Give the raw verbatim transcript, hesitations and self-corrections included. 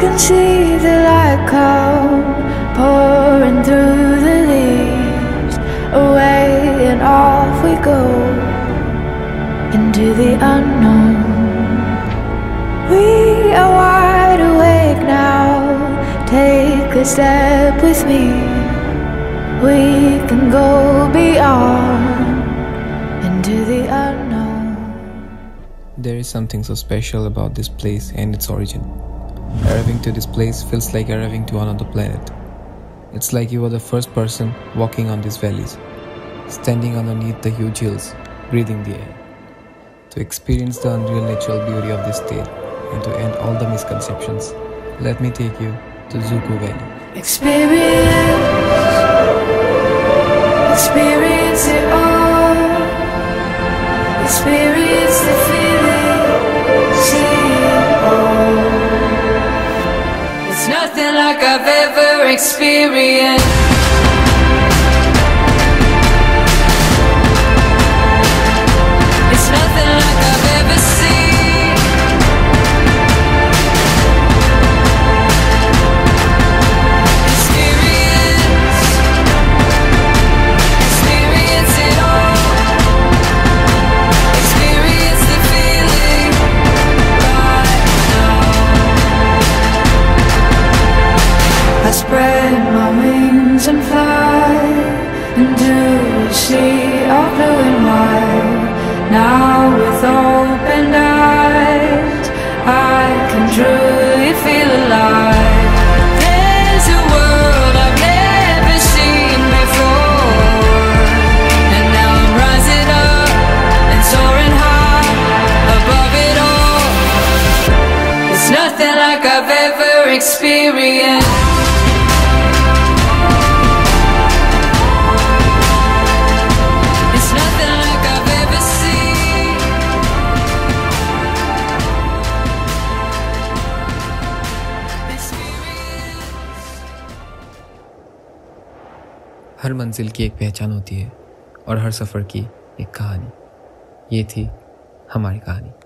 can see the light cloud pouring through the leaves. Away and off we go into the unknown. We are wide awake now. Take a step with me. We can go beyond into the unknown. There is something so special about this place and its origin. Arriving to this place feels like arriving to another planet. It's like you are the first person walking on these valleys, standing underneath the huge hills, breathing the air. To experience the unreal natural beauty of this state and to end all the misconceptions, let me take you to Dzükou Valley. Experience, experience it all, experience the feeling, see it all. It's nothing like I've ever experienced. I spread my wings and fly into a sea of blue and white. Now with open eyes, I can truly feel alive. There's a world I've never seen before, and now I'm rising up and soaring high above it all. It's nothing like I've ever experienced. हर मंजिल की एक पहचान होती है और हर सफ़र की एक कहानी। ये थी हमारी कहानी।